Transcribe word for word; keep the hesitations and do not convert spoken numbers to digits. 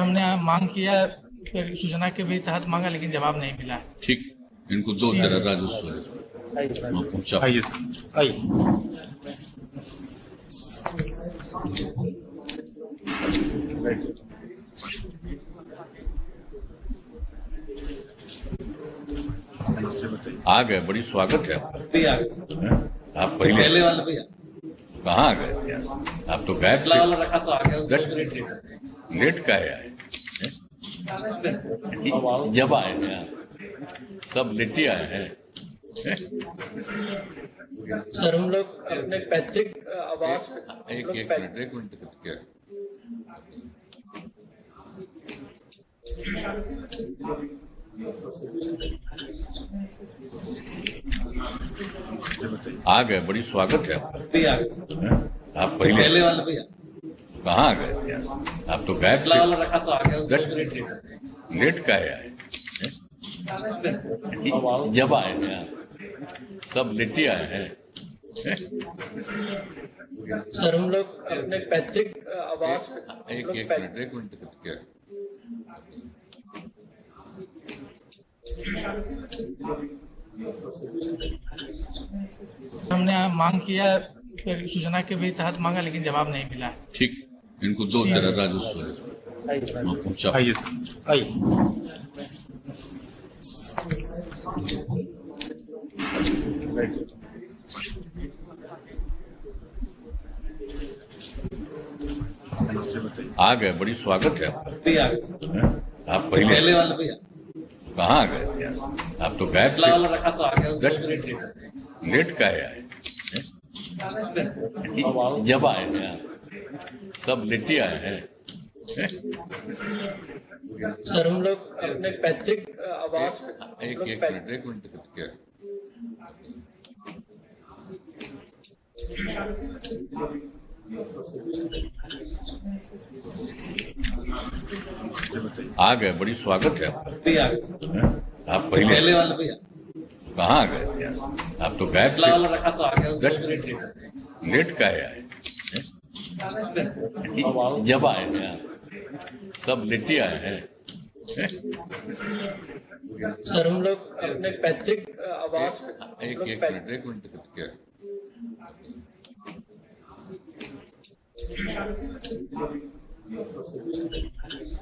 हमने मांग किया, सूचना के भी तहत मांगा लेकिन जवाब नहीं मिला। ठीक, इनको दो तरह राजस्व आ गए। बड़ी स्वागत है आपका। आप पहले वाले भैया कहाँ आ गए थे? आप तो गायब थे। लेट का है, जब आए हैं सब लेटी आए हैं। सर हम लोग अपने पैतृक आवास एक एक मिनट एक मिनट क्या आ गए। बड़ी स्वागत है आपका। आप पहले वाले भैया कहाँ आ गए थे? आप तो गायब थे। लेट का है, जब आए हैं सब लेटी आए हैं। सर हम लोग अपने पैतृक आवास एक एक मिनट एक मिनट क्या हमने मांग किया, सूचना के भी तहत मांगा लेकिन जवाब नहीं मिला। ठीक, इनको दो तरह राजस्व आ गए। बड़ी स्वागत है आपका। आप पहले वाले भैया कहाँ आ गए थे? आप तो गायब थे। लेट का है, जब आए हैं सब लेटी आए हैं। सर हम लोग अपने पैतृक आवास एक एक मिनट एक मिनट क्या आ गए। बड़ी स्वागत है आपका। आप पहले वाले भैया कहाँ आ गए थे? आप तो गायब थे। लेट का है, जब आए हैं सब लेटी आए हैं। सर हम लोग अपने पैतृक आवास एक एक मिनट एक मिनट क्या है